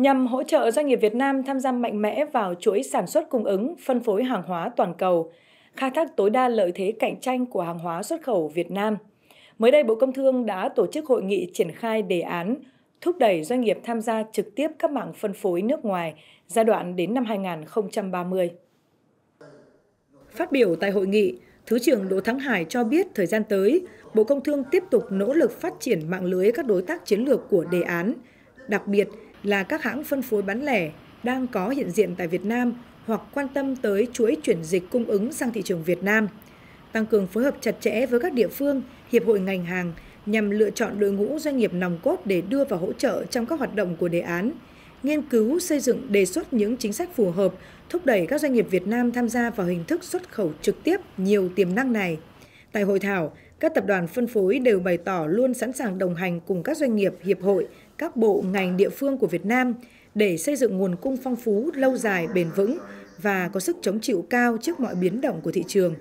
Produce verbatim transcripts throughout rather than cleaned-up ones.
nhằm hỗ trợ doanh nghiệp Việt Nam tham gia mạnh mẽ vào chuỗi sản xuất cung ứng, phân phối hàng hóa toàn cầu, khai thác tối đa lợi thế cạnh tranh của hàng hóa xuất khẩu Việt Nam. Mới đây, Bộ Công Thương đã tổ chức hội nghị triển khai đề án thúc đẩy doanh nghiệp tham gia trực tiếp các mạng phân phối nước ngoài giai đoạn đến năm hai nghìn không trăm ba mươi. Phát biểu tại hội nghị, Thứ trưởng Đỗ Thắng Hải cho biết thời gian tới, Bộ Công Thương tiếp tục nỗ lực phát triển mạng lưới các đối tác chiến lược của đề án, đặc biệt là các hãng phân phối bán lẻ đang có hiện diện tại Việt Nam hoặc quan tâm tới chuỗi chuyển dịch cung ứng sang thị trường Việt Nam, tăng cường phối hợp chặt chẽ với các địa phương, hiệp hội ngành hàng nhằm lựa chọn đội ngũ doanh nghiệp nòng cốt để đưa vào hỗ trợ trong các hoạt động của đề án, nghiên cứu, xây dựng, đề xuất những chính sách phù hợp, thúc đẩy các doanh nghiệp Việt Nam tham gia vào hình thức xuất khẩu trực tiếp nhiều tiềm năng này. Tại hội thảo, các tập đoàn phân phối đều bày tỏ luôn sẵn sàng đồng hành cùng các doanh nghiệp, hiệp hội, các bộ, ngành, địa phương của Việt Nam để xây dựng nguồn cung phong phú, lâu dài, bền vững và có sức chống chịu cao trước mọi biến động của thị trường.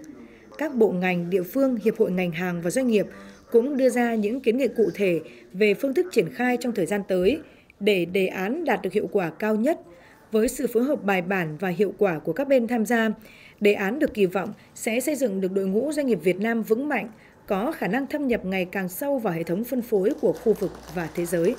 Các bộ, ngành, địa phương, hiệp hội ngành hàng và doanh nghiệp cũng đưa ra những kiến nghị cụ thể về phương thức triển khai trong thời gian tới để đề án đạt được hiệu quả cao nhất. Với sự phối hợp bài bản và hiệu quả của các bên tham gia, đề án được kỳ vọng sẽ xây dựng được đội ngũ doanh nghiệp Việt Nam vững mạnh, có khả năng thâm nhập ngày càng sâu vào hệ thống phân phối của khu vực và thế giới.